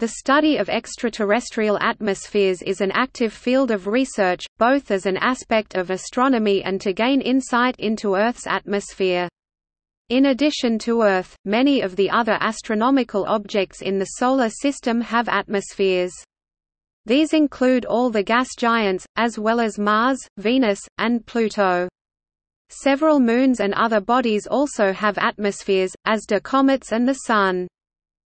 The study of extraterrestrial atmospheres is an active field of research, both as an aspect of astronomy and to gain insight into Earth's atmosphere. In addition to Earth, many of the other astronomical objects in the Solar System have atmospheres. These include all the gas giants, as well as Mars, Venus, and Pluto. Several moons and other bodies also have atmospheres, as do comets and the Sun.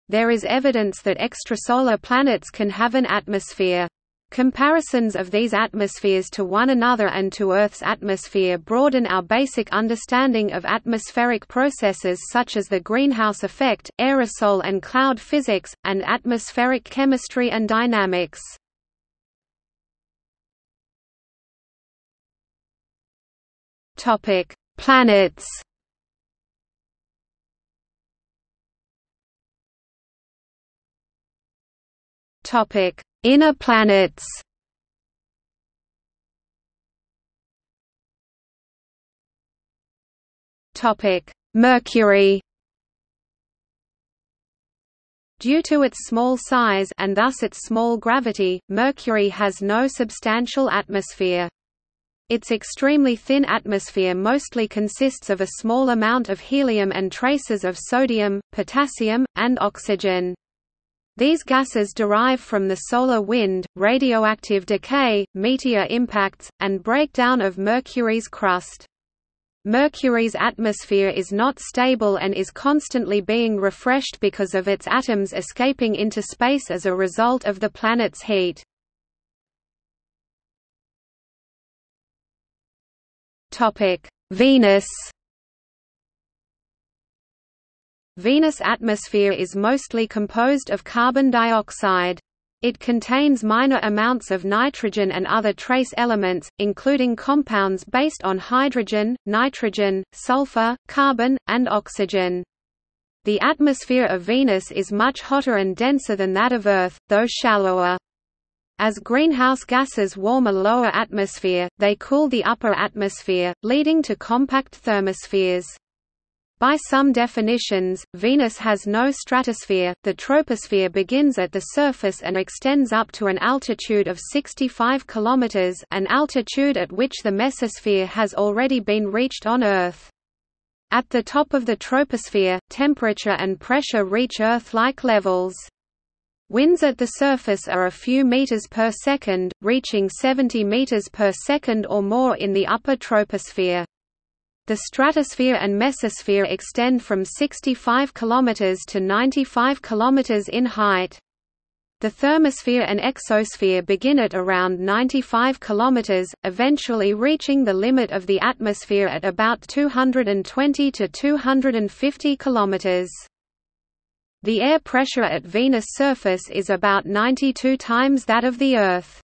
There is evidence that extrasolar planets can have an atmosphere. Comparisons of these atmospheres to one another and to Earth's atmosphere broaden our basic understanding of atmospheric processes such as the greenhouse effect, aerosol and cloud physics, and atmospheric chemistry and dynamics. Topic: Planets. Topic: Inner planets. Topic: Mercury. Due to its small size and thus its small gravity, Mercury has no substantial atmosphere. Its extremely thin atmosphere mostly consists of a small amount of helium and traces of sodium, potassium, and oxygen. These gases derive from the solar wind, radioactive decay, meteor impacts, and breakdown of Mercury's crust. Mercury's atmosphere is not stable and is constantly being refreshed because of its atoms escaping into space as a result of the planet's heat. Venus. Venus' atmosphere is mostly composed of carbon dioxide. It contains minor amounts of nitrogen and other trace elements, including compounds based on hydrogen, nitrogen, sulfur, carbon, and oxygen. The atmosphere of Venus is much hotter and denser than that of Earth, though shallower. As greenhouse gases warm a lower atmosphere, they cool the upper atmosphere, leading to compact thermospheres. By some definitions, Venus has no stratosphere. The troposphere begins at the surface and extends up to an altitude of 65 kilometers, an altitude at which the mesosphere has already been reached on Earth. At the top of the troposphere, temperature and pressure reach Earth-like levels. Winds at the surface are a few meters per second, reaching 70 meters per second or more in the upper troposphere. The stratosphere and mesosphere extend from 65 km to 95 km in height. The thermosphere and exosphere begin at around 95 km, eventually reaching the limit of the atmosphere at about 220 to 250 km. The air pressure at Venus' surface is about 92 times that of the Earth.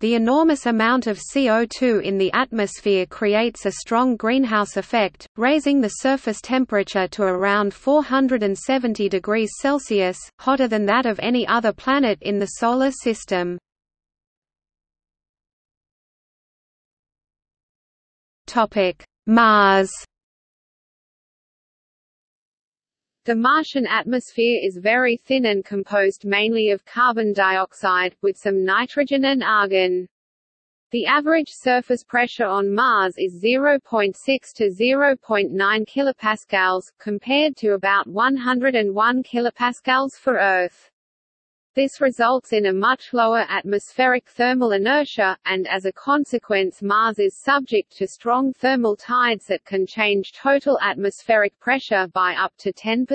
The enormous amount of CO2 in the atmosphere creates a strong greenhouse effect, raising the surface temperature to around 470 degrees Celsius, hotter than that of any other planet in the Solar System. Mars. The Martian atmosphere is very thin and composed mainly of carbon dioxide, with some nitrogen and argon. The average surface pressure on Mars is 0.6 to 0.9 kilopascals, compared to about 101 kilopascals for Earth. This results in a much lower atmospheric thermal inertia, and as a consequence Mars is subject to strong thermal tides that can change total atmospheric pressure by up to 10%.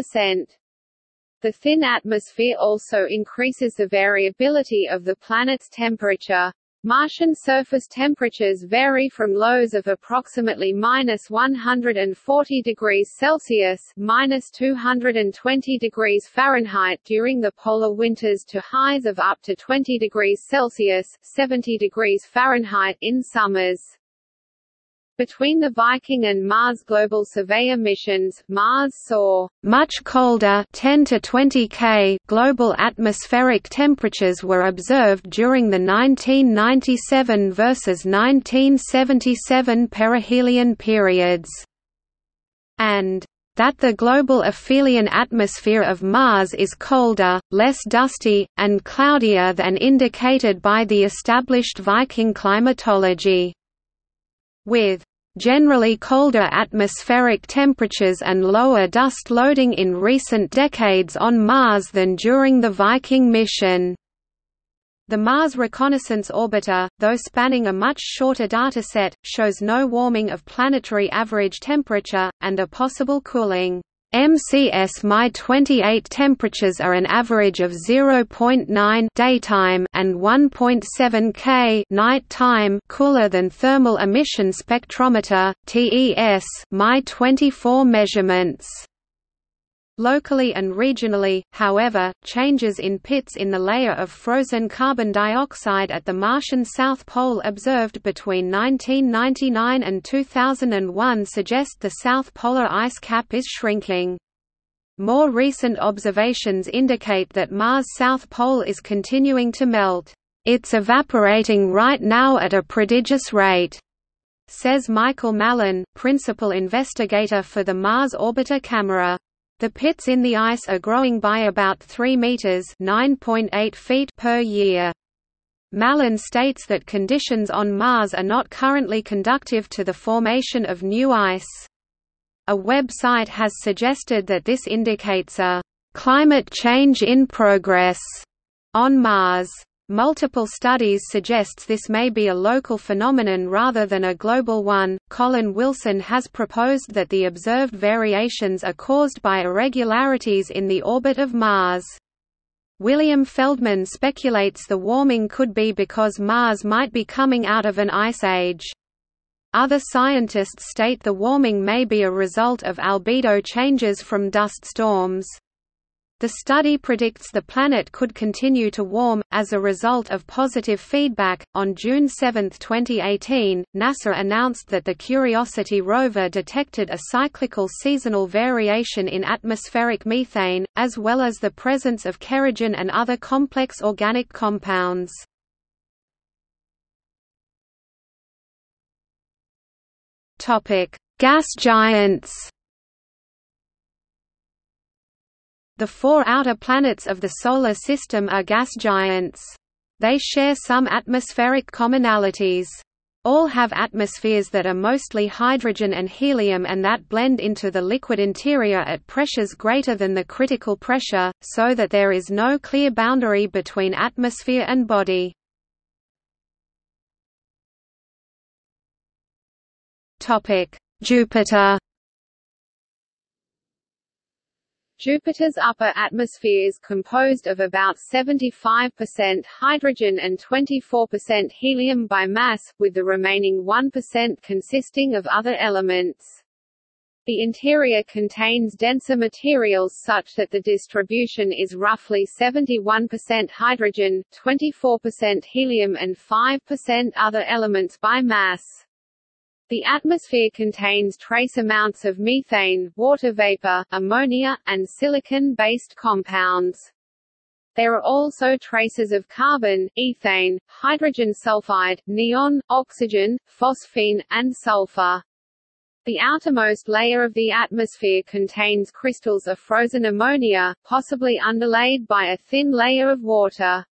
The thin atmosphere also increases the variability of the planet's temperature. Martian surface temperatures vary from lows of approximately -140 degrees Celsius (-220 degrees Fahrenheit) during the polar winters to highs of up to 20 degrees Celsius (70 degrees Fahrenheit) in summers. Between the Viking and Mars Global Surveyor missions, Mars saw much colder 10 to 20 K global atmospheric temperatures were observed during the 1997 versus 1977 perihelion periods, and that the global aphelion atmosphere of Mars is colder, less dusty, and cloudier than indicated by the established Viking climatology. With generally colder atmospheric temperatures and lower dust loading in recent decades on Mars than during the Viking mission. The Mars Reconnaissance Orbiter, though spanning a much shorter dataset, shows no warming of planetary average temperature, and a possible cooling. MCS-28 temperatures are an average of 0.9 daytime and 1.7 K nighttime cooler than thermal emission spectrometer, TES, Mi-24 measurements. Locally and regionally, however, changes in pits in the layer of frozen carbon dioxide at the Martian South Pole observed between 1999 and 2001 suggest the South Polar ice cap is shrinking. More recent observations indicate that Mars' South Pole is continuing to melt. "It's evaporating right now at a prodigious rate," says Michael Malin, principal investigator for the Mars Orbiter camera. The pits in the ice are growing by about 3 meters (9.8 feet) per year. Malin states that conditions on Mars are not currently conducive to the formation of new ice. A website has suggested that this indicates a climate change in progress on Mars. Multiple studies suggest this may be a local phenomenon rather than a global one. Colin Wilson has proposed that the observed variations are caused by irregularities in the orbit of Mars. William Feldman speculates the warming could be because Mars might be coming out of an ice age. Other scientists state the warming may be a result of albedo changes from dust storms. The study predicts the planet could continue to warm, as a result of positive feedback. On June 7, 2018, NASA announced that the Curiosity rover detected a cyclical seasonal variation in atmospheric methane, as well as the presence of kerogen and other complex organic compounds. Gas giants. The four outer planets of the Solar System are gas giants. They share some atmospheric commonalities. All have atmospheres that are mostly hydrogen and helium and that blend into the liquid interior at pressures greater than the critical pressure, so that there is no clear boundary between atmosphere and body. Jupiter. Jupiter's upper atmosphere is composed of about 75% hydrogen and 24% helium by mass, with the remaining 1% consisting of other elements. The interior contains denser materials such that the distribution is roughly 71% hydrogen, 24% helium and 5% other elements by mass. The atmosphere contains trace amounts of methane, water vapor, ammonia, and silicon-based compounds. There are also traces of carbon, ethane, hydrogen sulfide, neon, oxygen, phosphine, and sulfur. The outermost layer of the atmosphere contains crystals of frozen ammonia, possibly underlaid by a thin layer of water.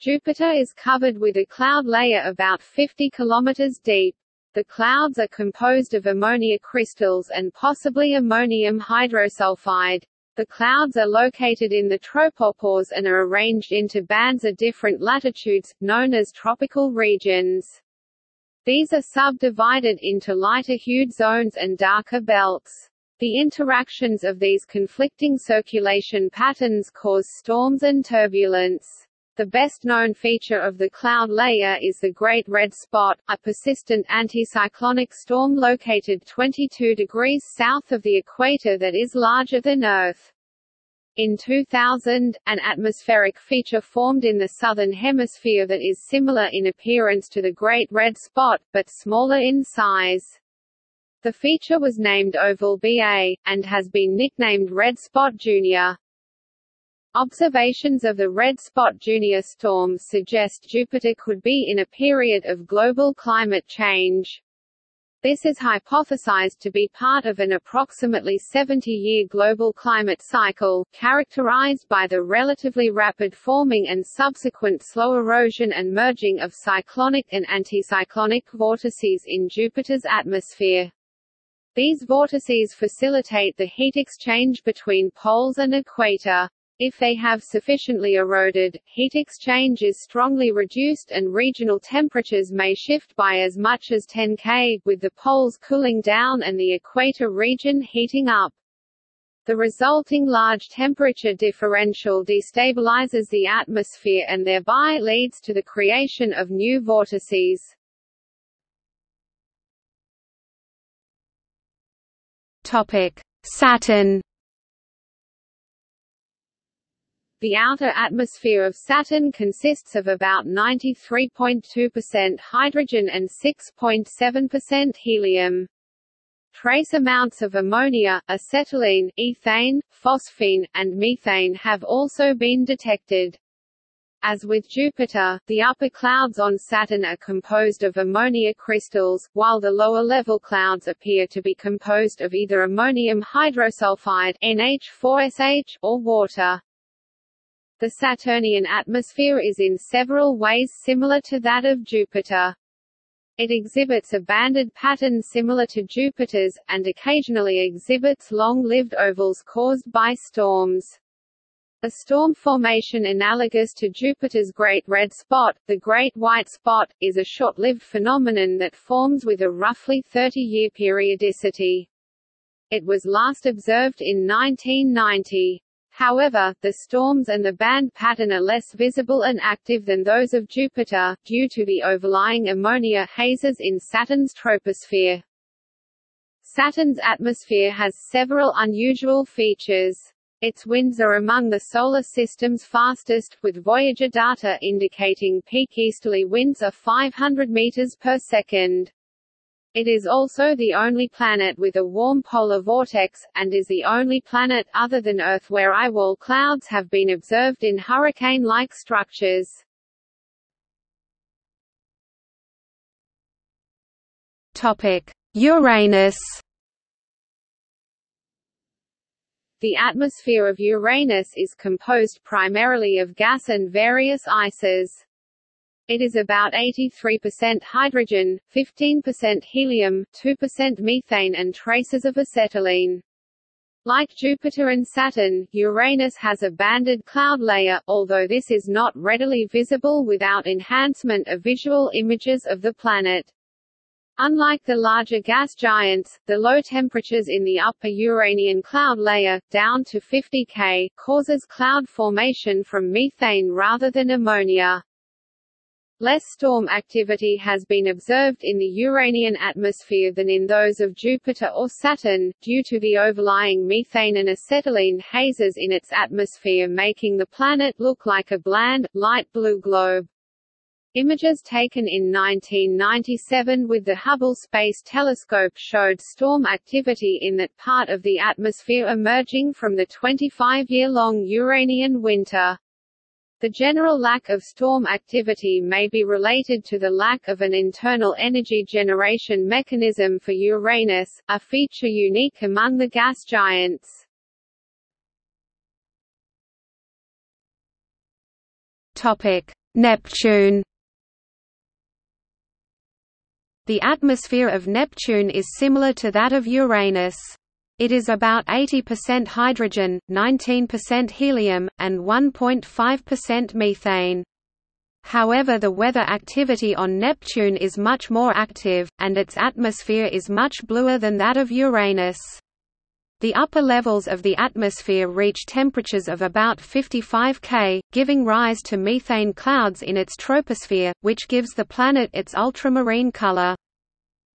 Jupiter is covered with a cloud layer about 50 kilometers deep. The clouds are composed of ammonia crystals and possibly ammonium hydrosulfide. The clouds are located in the tropopause and are arranged into bands at different latitudes, known as tropical regions. These are subdivided into lighter-hued zones and darker belts. The interactions of these conflicting circulation patterns cause storms and turbulence. The best-known feature of the cloud layer is the Great Red Spot, a persistent anticyclonic storm located 22 degrees south of the equator that is larger than Earth. In 2000, an atmospheric feature formed in the southern hemisphere that is similar in appearance to the Great Red Spot, but smaller in size. The feature was named Oval BA, and has been nicknamed Red Spot Jr. Observations of the Red Spot Jr. storm suggest Jupiter could be in a period of global climate change. This is hypothesized to be part of an approximately 70-year global climate cycle, characterized by the relatively rapid forming and subsequent slow erosion and merging of cyclonic and anticyclonic vortices in Jupiter's atmosphere. These vortices facilitate the heat exchange between poles and equator. If they have sufficiently eroded, heat exchange is strongly reduced and regional temperatures may shift by as much as 10°, with the poles cooling down and the equator region heating up. The resulting large temperature differential destabilizes the atmosphere and thereby leads to the creation of new vortices. Saturn. The outer atmosphere of Saturn consists of about 93.2% hydrogen and 6.7% helium. Trace amounts of ammonia, acetylene, ethane, phosphine, and methane have also been detected. As with Jupiter, the upper clouds on Saturn are composed of ammonia crystals, while the lower-level clouds appear to be composed of either ammonium hydrosulfide (NH4SH) or water. The Saturnian atmosphere is in several ways similar to that of Jupiter. It exhibits a banded pattern similar to Jupiter's, and occasionally exhibits long-lived ovals caused by storms. A storm formation analogous to Jupiter's Great Red Spot, the Great White Spot, is a short-lived phenomenon that forms with a roughly 30-year periodicity. It was last observed in 1990. However, the storms and the band pattern are less visible and active than those of Jupiter, due to the overlying ammonia hazes in Saturn's troposphere. Saturn's atmosphere has several unusual features. Its winds are among the Solar System's fastest, with Voyager data indicating peak easterly winds are 500 meters per second. It is also the only planet with a warm polar vortex, and is the only planet other than Earth where eyewall clouds have been observed in hurricane-like structures. Uranus. The atmosphere of Uranus is composed primarily of gas and various ices. It is about 83% hydrogen, 15% helium, 2% methane and traces of acetylene. Like Jupiter and Saturn, Uranus has a banded cloud layer, although this is not readily visible without enhancement of visual images of the planet. Unlike the larger gas giants, the low temperatures in the upper Uranian cloud layer, down to 50°, causes cloud formation from methane rather than ammonia. Less storm activity has been observed in the Uranian atmosphere than in those of Jupiter or Saturn, due to the overlying methane and acetylene hazes in its atmosphere making the planet look like a bland, light blue globe. Images taken in 1997 with the Hubble Space Telescope showed storm activity in that part of the atmosphere emerging from the 25-year-long Uranian winter. The general lack of storm activity may be related to the lack of an internal energy generation mechanism for Uranus, a feature unique among the gas giants. Neptune. The atmosphere of Neptune is similar to that of Uranus. It is about 80% hydrogen, 19% helium, and 1.5% methane. However, the weather activity on Neptune is much more active, and its atmosphere is much bluer than that of Uranus. The upper levels of the atmosphere reach temperatures of about 55°, giving rise to methane clouds in its troposphere, which gives the planet its ultramarine color.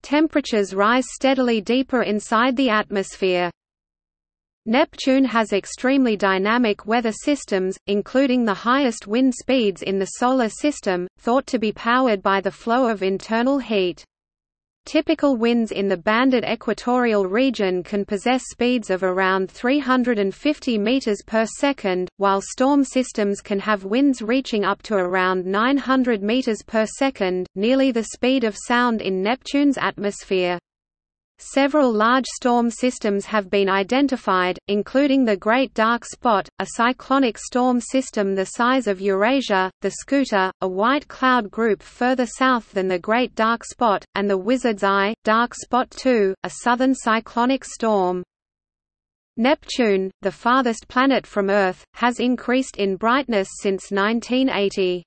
Temperatures rise steadily deeper inside the atmosphere. Neptune has extremely dynamic weather systems, including the highest wind speeds in the Solar System, thought to be powered by the flow of internal heat. Typical winds in the banded equatorial region can possess speeds of around 350 meters per second, while storm systems can have winds reaching up to around 900 meters per second, nearly the speed of sound in Neptune's atmosphere. Several large storm systems have been identified, including the Great Dark Spot, a cyclonic storm system the size of Eurasia, the Scooter, a white cloud group further south than the Great Dark Spot, and the Wizard's Eye, Dark Spot 2, a southern cyclonic storm. Neptune, the farthest planet from Earth, has increased in brightness since 1980.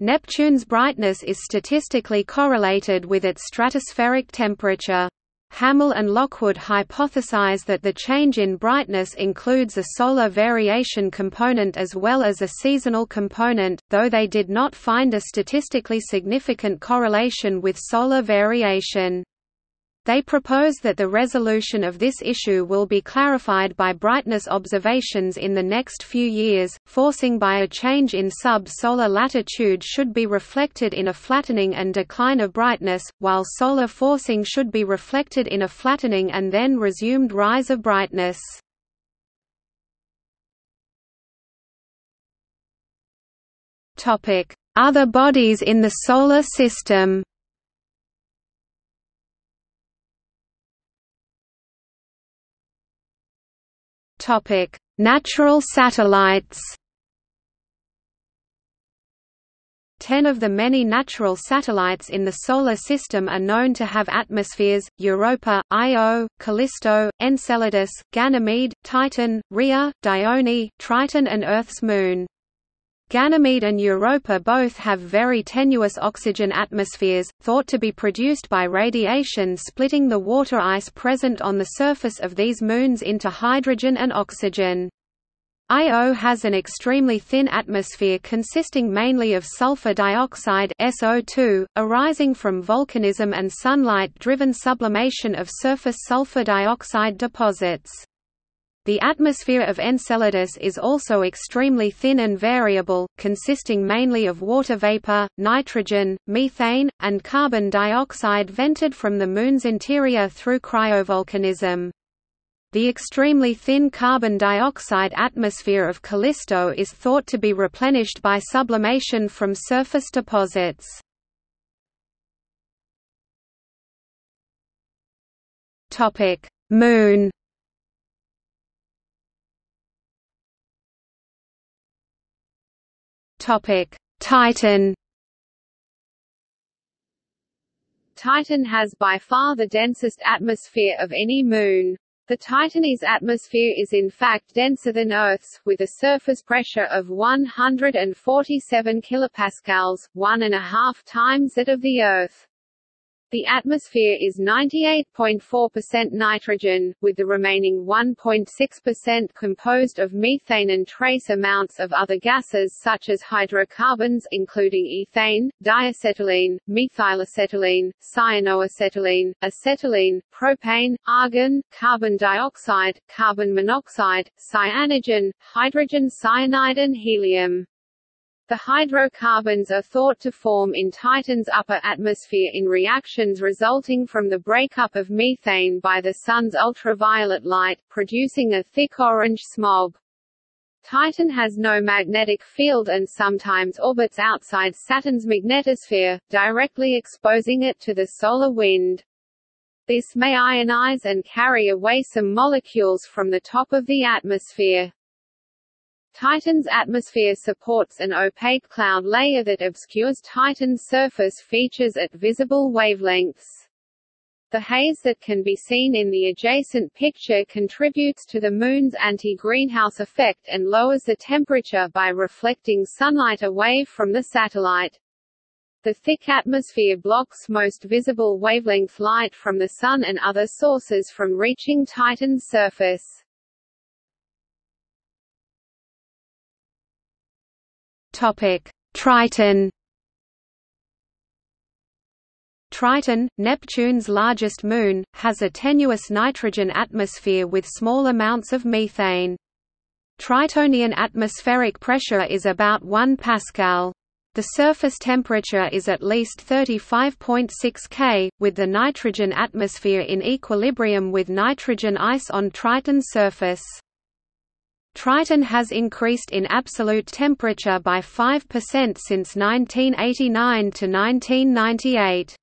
Neptune's brightness is statistically correlated with its stratospheric temperature. Hammel and Lockwood hypothesize that the change in brightness includes a solar variation component as well as a seasonal component, though they did not find a statistically significant correlation with solar variation. They propose that the resolution of this issue will be clarified by brightness observations in the next few years. Forcing by a change in sub-solar latitude should be reflected in a flattening and decline of brightness, while solar forcing should be reflected in a flattening and then resumed rise of brightness. Topic: Other bodies in the solar system. Natural satellites. 10 of the many natural satellites in the Solar System are known to have atmospheres: Europa, Io, Callisto, Enceladus, Ganymede, Titan, Rhea, Dione, Triton and Earth's moon. Ganymede and Europa both have very tenuous oxygen atmospheres, thought to be produced by radiation splitting the water ice present on the surface of these moons into hydrogen and oxygen. Io has an extremely thin atmosphere consisting mainly of sulfur dioxide (SO2), arising from volcanism and sunlight-driven sublimation of surface sulfur dioxide deposits. The atmosphere of Enceladus is also extremely thin and variable, consisting mainly of water vapor, nitrogen, methane, and carbon dioxide vented from the Moon's interior through cryovolcanism. The extremely thin carbon dioxide atmosphere of Callisto is thought to be replenished by sublimation from surface deposits. Moon. Titan. Titan has by far the densest atmosphere of any moon. The Titan's atmosphere is in fact denser than Earth's, with a surface pressure of 147 kilopascals, 1.5 times that of the Earth. The atmosphere is 98.4% nitrogen, with the remaining 1.6% composed of methane and trace amounts of other gases such as hydrocarbons including ethane, diacetylene, methylacetylene, cyanoacetylene, acetylene, propane, argon, carbon dioxide, carbon monoxide, cyanogen, hydrogen cyanide and helium. The hydrocarbons are thought to form in Titan's upper atmosphere in reactions resulting from the breakup of methane by the sun's ultraviolet light, producing a thick orange smog. Titan has no magnetic field and sometimes orbits outside Saturn's magnetosphere, directly exposing it to the solar wind. This may ionize and carry away some molecules from the top of the atmosphere. Titan's atmosphere supports an opaque cloud layer that obscures Titan's surface features at visible wavelengths. The haze that can be seen in the adjacent picture contributes to the Moon's anti-greenhouse effect and lowers the temperature by reflecting sunlight away from the satellite. The thick atmosphere blocks most visible wavelength light from the Sun and other sources from reaching Titan's surface. Triton. Triton, Neptune's largest moon, has a tenuous nitrogen atmosphere with small amounts of methane. Tritonian atmospheric pressure is about 1 pascal. The surface temperature is at least 35.6 K, with the nitrogen atmosphere in equilibrium with nitrogen ice on Triton's surface. Triton has increased in absolute temperature by 5% since 1989 to 1998.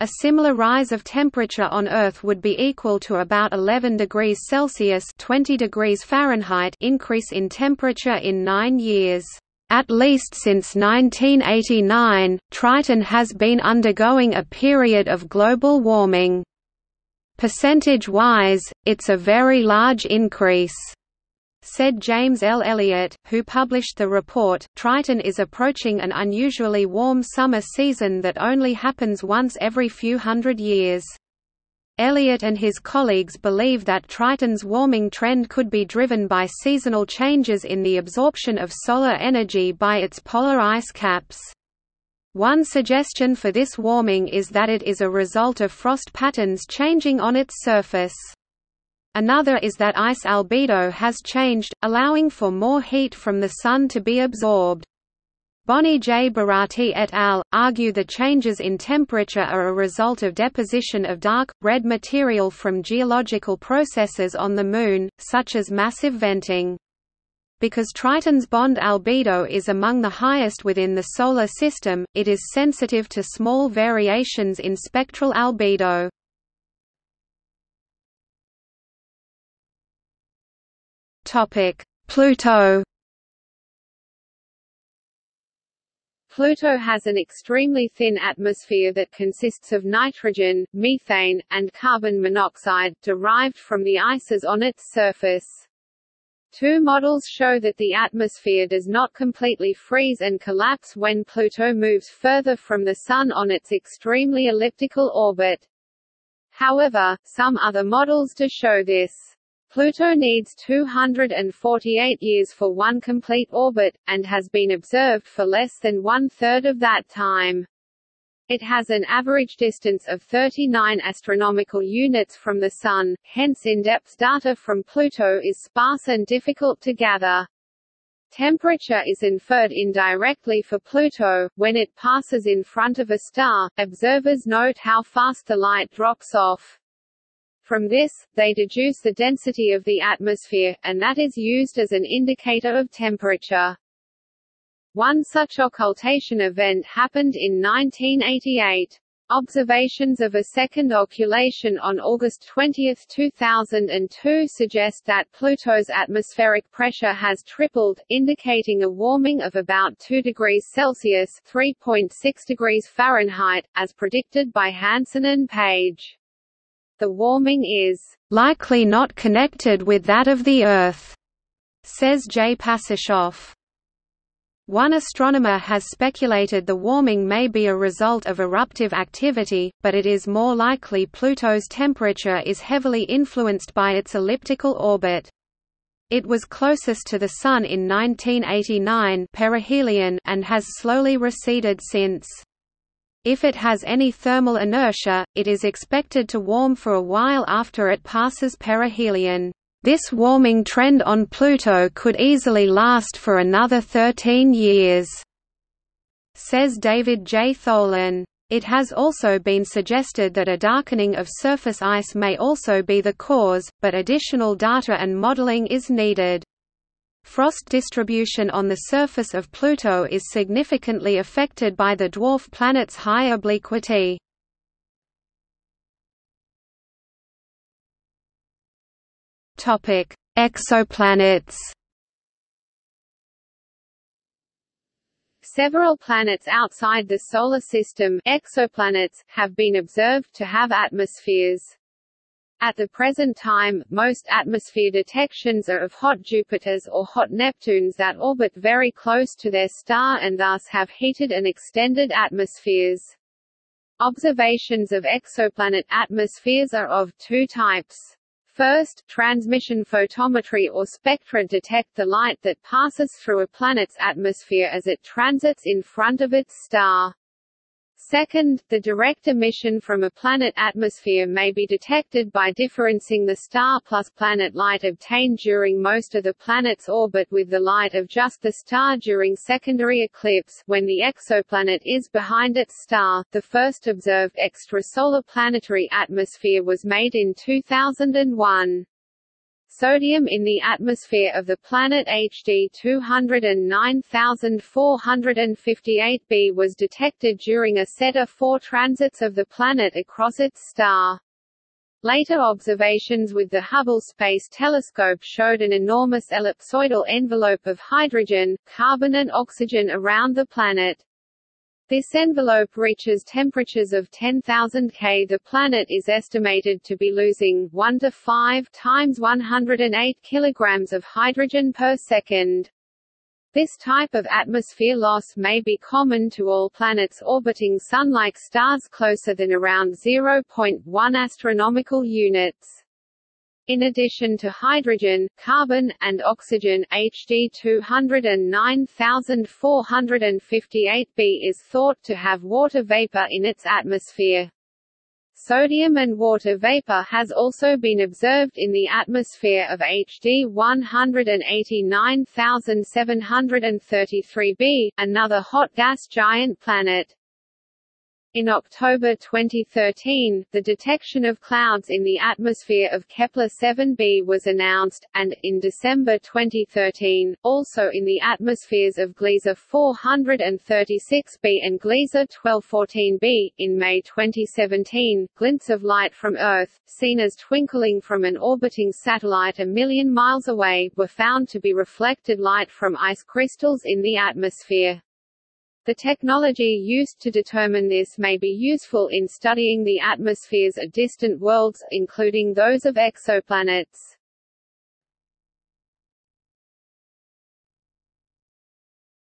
A similar rise of temperature on Earth would be equal to about 11 degrees Celsius (20 degrees Fahrenheit) increase in temperature in 9 years. At least since 1989, Triton has been undergoing a period of global warming. Percentage-wise, it's a very large increase, said James L. Elliott, who published the report. Triton is approaching an unusually warm summer season that only happens once every few hundred years. Elliott and his colleagues believe that Triton's warming trend could be driven by seasonal changes in the absorption of solar energy by its polar ice caps. One suggestion for this warming is that it is a result of frost patterns changing on its surface. Another is that ice albedo has changed, allowing for more heat from the Sun to be absorbed. Bonnie J. Barati et al. Argue the changes in temperature are a result of deposition of dark, red material from geological processes on the Moon, such as massive venting. Because Triton's bond albedo is among the highest within the Solar System, it is sensitive to small variations in spectral albedo. Pluto. Pluto has an extremely thin atmosphere that consists of nitrogen, methane, and carbon monoxide, derived from the ices on its surface. Two models show that the atmosphere does not completely freeze and collapse when Pluto moves further from the Sun on its extremely elliptical orbit. However, some other models do show this. Pluto needs 248 years for one complete orbit, and has been observed for less than one-third of that time. It has an average distance of 39 astronomical units from the Sun, hence in-depth data from Pluto is sparse and difficult to gather. Temperature is inferred indirectly for Pluto. When it passes in front of a star, observers note how fast the light drops off. From this, they deduce the density of the atmosphere, and that is used as an indicator of temperature. One such occultation event happened in 1988. Observations of a second occultation on August 20, 2002 suggest that Pluto's atmospheric pressure has tripled, indicating a warming of about 2 degrees Celsius (3.6 degrees Fahrenheit), as predicted by Hansen and Page. The warming is likely not connected with that of the Earth, says J. Pasyshov. One astronomer has speculated the warming may be a result of eruptive activity, but it is more likely Pluto's temperature is heavily influenced by its elliptical orbit. It was closest to the Sun in 1989 perihelion, and has slowly receded since. If it has any thermal inertia, it is expected to warm for a while after it passes perihelion. This warming trend on Pluto could easily last for another 13 years, says David J. Tholen. It has also been suggested that a darkening of surface ice may also be the cause, but additional data and modeling is needed. Frost distribution on the surface of Pluto is significantly affected by the dwarf planet's high obliquity. Exoplanets. Several planets outside the Solar System, exoplanets, have been observed to have atmospheres. At the present time, most atmosphere detections are of hot Jupiters or hot Neptunes that orbit very close to their star and thus have heated and extended atmospheres. Observations of exoplanet atmospheres are of two types. First, transmission photometry or spectra detect the light that passes through a planet's atmosphere as it transits in front of its star. Second, the direct emission from a planet's atmosphere may be detected by differencing the star plus planet light obtained during most of the planet's orbit with the light of just the star during secondary eclipse, when the exoplanet is behind its star. The first observed extrasolar planetary atmosphere was made in 2001. sodium in the atmosphere of the planet HD 209458 b was detected during a set of 4 transits of the planet across its star. Later observations with the Hubble Space Telescope showed an enormous ellipsoidal envelope of hydrogen, carbon and oxygen around the planet. This envelope reaches temperatures of 10,000 K. The planet is estimated to be losing 1 to 5 times 108 kilograms of hydrogen per second. This type of atmosphere loss may be common to all planets orbiting Sun-like stars closer than around 0.1 astronomical units. In addition to hydrogen, carbon, and oxygen, HD 209458 b is thought to have water vapor in its atmosphere. Sodium and water vapor has also been observed in the atmosphere of HD 189733 b, another hot gas giant planet. In October 2013, the detection of clouds in the atmosphere of Kepler-7b was announced, and, in December 2013, also in the atmospheres of Gliese 436b and Gliese 1214b. In May 2017, glints of light from Earth, seen as twinkling from an orbiting satellite a million miles away, were found to be reflected light from ice crystals in the atmosphere. The technology used to determine this may be useful in studying the atmospheres of distant worlds, including those of exoplanets.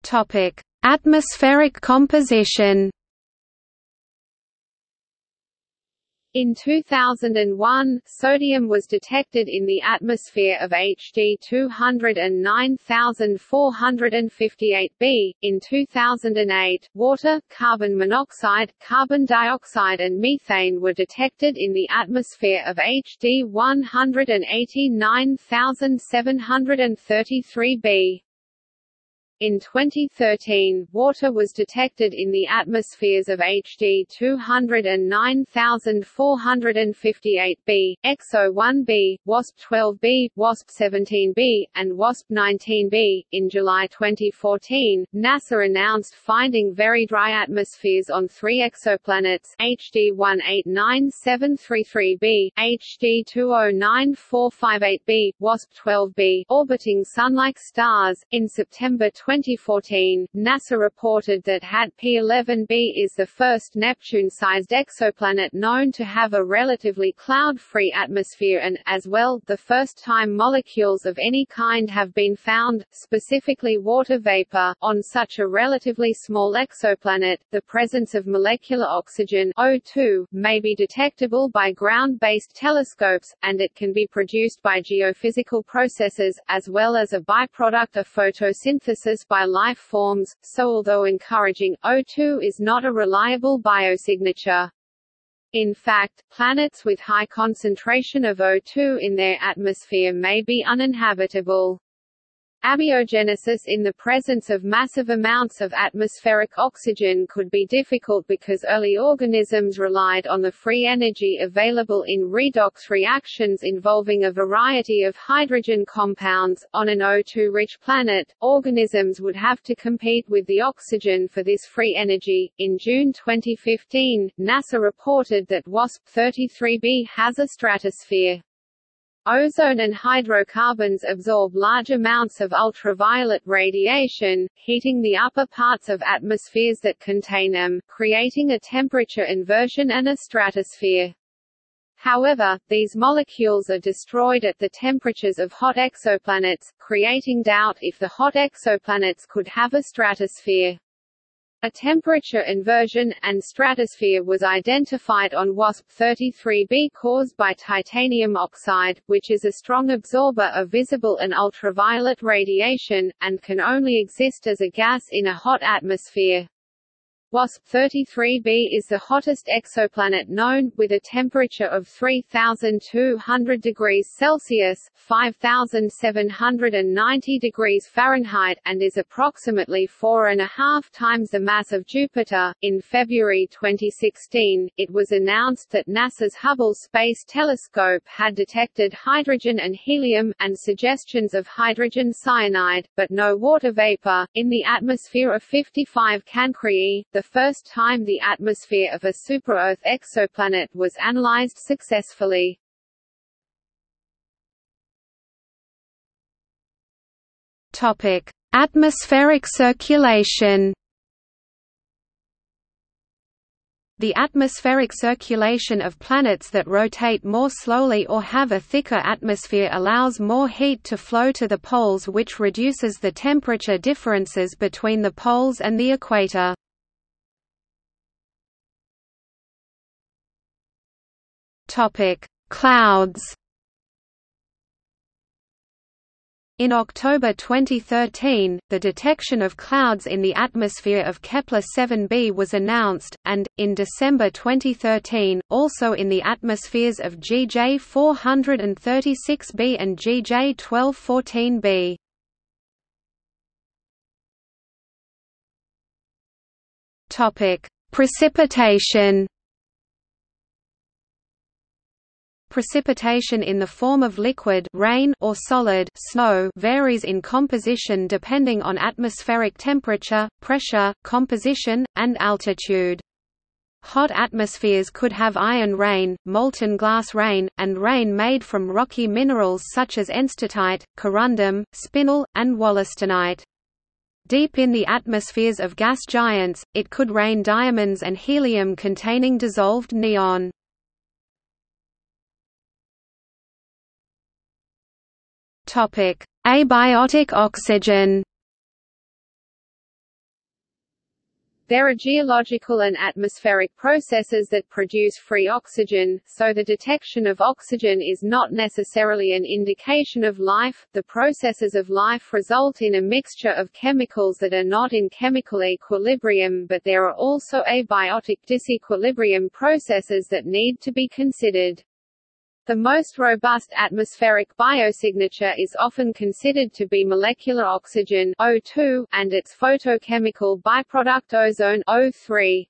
Topic: Atmospheric composition. In 2001, sodium was detected in the atmosphere of HD 209458 b. In 2008, water, carbon monoxide, carbon dioxide and methane were detected in the atmosphere of HD 189733 b. In 2013, water was detected in the atmospheres of HD 209458 b, XO1b, WASP-12b, WASP-17b, and WASP-19b. In July 2014, NASA announced finding very dry atmospheres on 3 exoplanets: HD 189733 b, HD 209458 b, WASP-12b, orbiting Sun-like stars. In September 2014, NASA reported that HAT P11b is the first Neptune-sized exoplanet known to have a relatively cloud-free atmosphere and, as well, the first time molecules of any kind have been found, specifically water vapor, on such a relatively small exoplanet. The presence of molecular oxygen (O2) may be detectable by ground-based telescopes, and it can be produced by geophysical processes, as well as a byproduct of photosynthesis by life forms, so although encouraging, O2 is not a reliable biosignature. In fact, planets with high concentration of O2 in their atmosphere may be uninhabitable. Abiogenesis in the presence of massive amounts of atmospheric oxygen could be difficult because early organisms relied on the free energy available in redox reactions involving a variety of hydrogen compounds. On an O2-rich planet, organisms would have to compete with the oxygen for this free energy. In June 2015, NASA reported that WASP-33b has a stratosphere. Ozone and hydrocarbons absorb large amounts of ultraviolet radiation, heating the upper parts of atmospheres that contain them, creating a temperature inversion and a stratosphere. However, these molecules are destroyed at the temperatures of hot exoplanets, creating doubt if the hot exoplanets could have a stratosphere. A temperature inversion, and stratosphere was identified on WASP-33b caused by titanium oxide, which is a strong absorber of visible and ultraviolet radiation, and can only exist as a gas in a hot atmosphere. WASP-33b is the hottest exoplanet known, with a temperature of 3,200 degrees Celsius (5,790 degrees Fahrenheit) and is approximately 4.5 times the mass of Jupiter. In February 2016, it was announced that NASA's Hubble Space Telescope had detected hydrogen and helium, and suggestions of hydrogen cyanide, but no water vapor, in the atmosphere of 55 Cancri. The first time the atmosphere of a super-Earth exoplanet was analyzed successfully. Topic: Atmospheric circulation. The atmospheric circulation of planets that rotate more slowly or have a thicker atmosphere allows more heat to flow to the poles, which reduces the temperature differences between the poles and the equator. Topic: Clouds. In October 2013, the detection of clouds in the atmosphere of Kepler-7b was announced, and, in December 2013, also in the atmospheres of Gliese 436b and Gliese 1214b. Topic: Precipitation. Precipitation in the form of liquid rain or solid snow varies in composition depending on atmospheric temperature, pressure, composition, and altitude. Hot atmospheres could have iron rain, molten glass rain, and rain made from rocky minerals such as enstatite, corundum, spinel, and wollastonite. Deep in the atmospheres of gas giants, it could rain diamonds and helium containing dissolved neon. Topic: Abiotic oxygen. There are geological and atmospheric processes that produce free oxygen, so the detection of oxygen is not necessarily an indication of life. The processes of life result in a mixture of chemicals that are not in chemical equilibrium, but there are also abiotic disequilibrium processes that need to be considered. The most robust atmospheric biosignature is often considered to be molecular oxygen (O2) and its photochemical byproduct ozone (O3).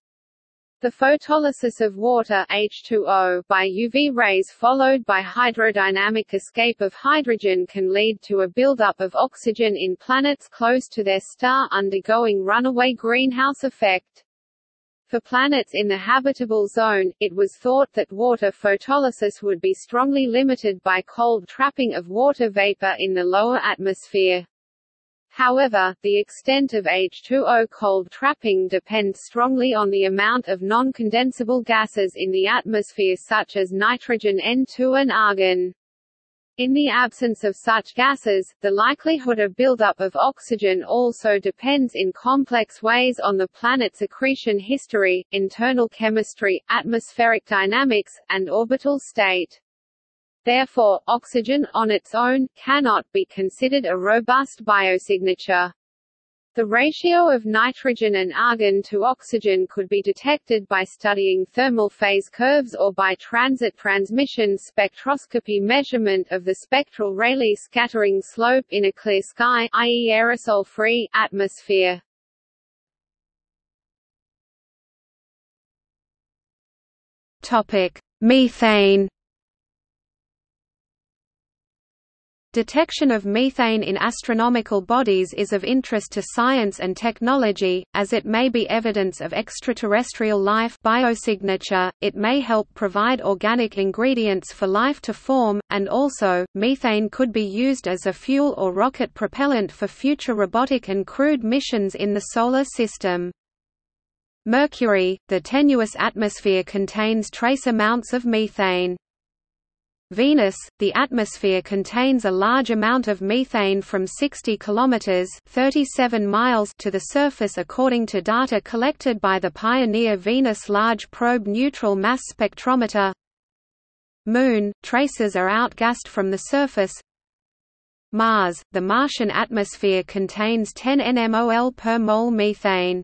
The photolysis of water (H2O) by UV rays followed by hydrodynamic escape of hydrogen can lead to a buildup of oxygen in planets close to their star undergoing runaway greenhouse effect. For planets in the habitable zone, it was thought that water photolysis would be strongly limited by cold trapping of water vapor in the lower atmosphere. However, the extent of H2O cold trapping depends strongly on the amount of non-condensable gases in the atmosphere such as nitrogen N2 and argon. In the absence of such gases, the likelihood of buildup of oxygen also depends in complex ways on the planet's accretion history, internal chemistry, atmospheric dynamics, and orbital state. Therefore, oxygen, on its own, cannot be considered a robust biosignature. The ratio of nitrogen and argon to oxygen could be detected by studying thermal phase curves or by transit transmission spectroscopy measurement of the spectral Rayleigh scattering slope in a clear sky, i.e. aerosol-free, atmosphere. Methane. Detection of methane in astronomical bodies is of interest to science and technology, as it may be evidence of extraterrestrial life biosignature, it may help provide organic ingredients for life to form, and also, methane could be used as a fuel or rocket propellant for future robotic and crewed missions in the Solar System. Mercury, the tenuous atmosphere contains trace amounts of methane. Venus, the atmosphere contains a large amount of methane from 60 kilometers (37 miles) to the surface according to data collected by the Pioneer Venus Large Probe Neutral Mass Spectrometer. Moon, traces are outgassed from the surface. Mars, the Martian atmosphere contains 10 nmol per mole methane.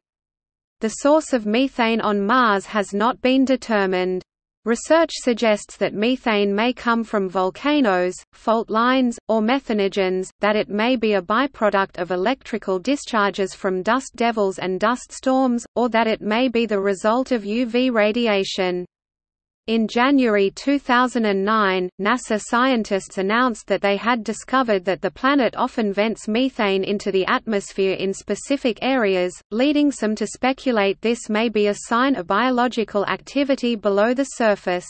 The source of methane on Mars has not been determined. Research suggests that methane may come from volcanoes, fault lines, or methanogens, that it may be a byproduct of electrical discharges from dust devils and dust storms, or that it may be the result of UV radiation. In January 2009, NASA scientists announced that they had discovered that the planet often vents methane into the atmosphere in specific areas, leading some to speculate this may be a sign of biological activity below the surface.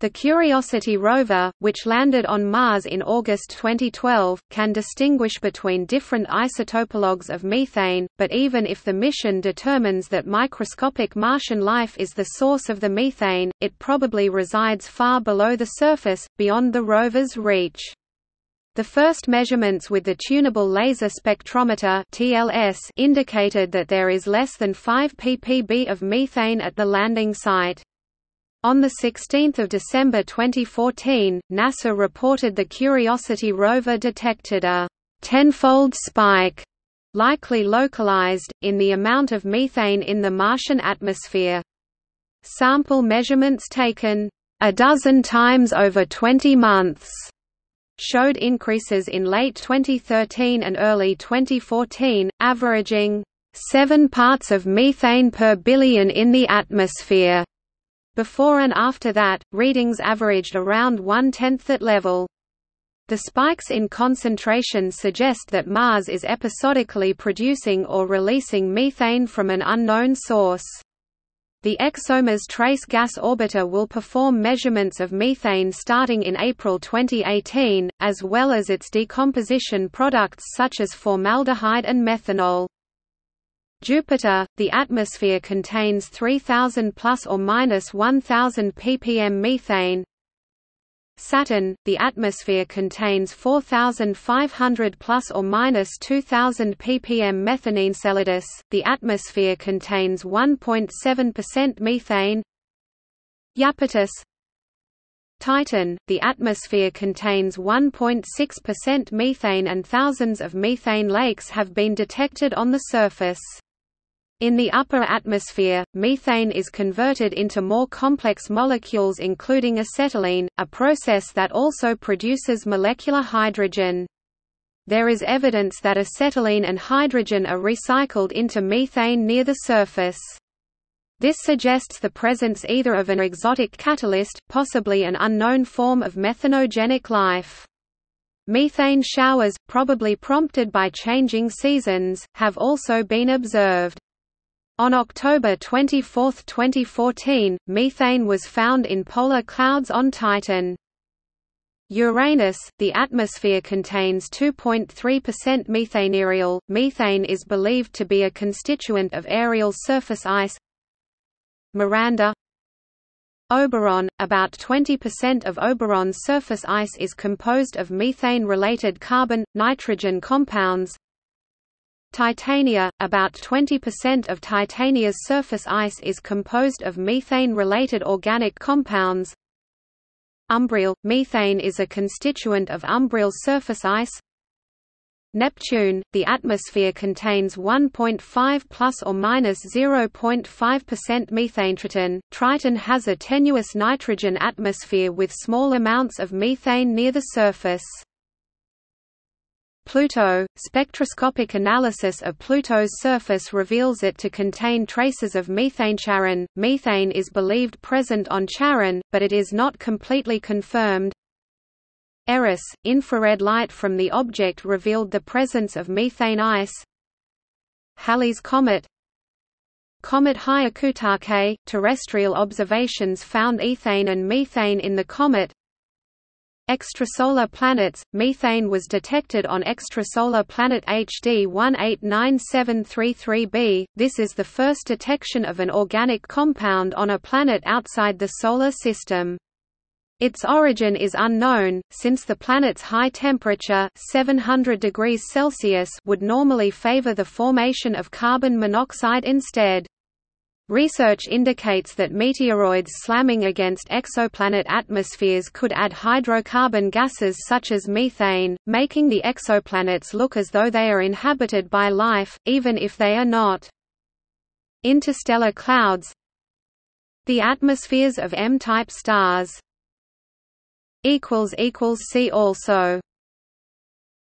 The Curiosity rover, which landed on Mars in August 2012, can distinguish between different isotopologues of methane, but even if the mission determines that microscopic Martian life is the source of the methane, it probably resides far below the surface, beyond the rover's reach. The first measurements with the Tunable Laser Spectrometer (TLS) indicated that there is less than 5 ppb of methane at the landing site. On 16 December 2014, NASA reported the Curiosity rover detected a tenfold spike, likely localized, in the amount of methane in the Martian atmosphere. Sample measurements taken a dozen times over 20 months showed increases in late 2013 and early 2014, averaging 7 parts of methane per billion in the atmosphere. Before and after that, readings averaged around 1/10 that level. The spikes in concentration suggest that Mars is episodically producing or releasing methane from an unknown source. The ExoMars Trace Gas Orbiter will perform measurements of methane starting in April 2018, as well as its decomposition products such as formaldehyde and methanol. Jupiter, the atmosphere contains 3,000 plus or minus 1,000 ppm methane. Saturn, the atmosphere contains 4,500 plus or minus 2,000 ppm methane. Enceladus, the atmosphere contains 1.7% methane. Iapetus. Titan, the atmosphere contains 1.6% methane, and thousands of methane lakes have been detected on the surface. In the upper atmosphere, methane is converted into more complex molecules including acetylene, a process that also produces molecular hydrogen. There is evidence that acetylene and hydrogen are recycled into methane near the surface. This suggests the presence either of an exotic catalyst, possibly an unknown form of methanogenic life. Methane showers, probably prompted by changing seasons, have also been observed. On October 24, 2014, methane was found in polar clouds on Titan. Uranus, the atmosphere contains 2.3% methanerial. Methane is believed to be a constituent of aerial surface ice. Miranda. Oberon, about 20% of Oberon's surface ice is composed of methane-related carbon-nitrogen compounds. Titania, about 20% of Titania's surface ice is composed of methane-related organic compounds. Umbriel, methane is a constituent of umbriel surface ice. Neptune, the atmosphere contains 1.5 plus or minus 0.5% methane. Triton has a tenuous nitrogen atmosphere with small amounts of methane near the surface. Pluto, spectroscopic analysis of Pluto's surface reveals it to contain traces of methane. Charon, methane is believed present on Charon, but it is not completely confirmed. Eris, infrared light from the object revealed the presence of methane ice. Halley's Comet. Comet Hyakutake, terrestrial observations found ethane and methane in the comet. Extrasolar planets, methane was detected on extrasolar planet HD 189733 b. This is the first detection of an organic compound on a planet outside the Solar System. Its origin is unknown, since the planet's high temperature 700 degrees Celsius would normally favor the formation of carbon monoxide instead. Research indicates that meteoroids slamming against exoplanet atmospheres could add hydrocarbon gases such as methane, making the exoplanets look as though they are inhabited by life, even if they are not. Interstellar clouds. The atmospheres of M-type stars. == See also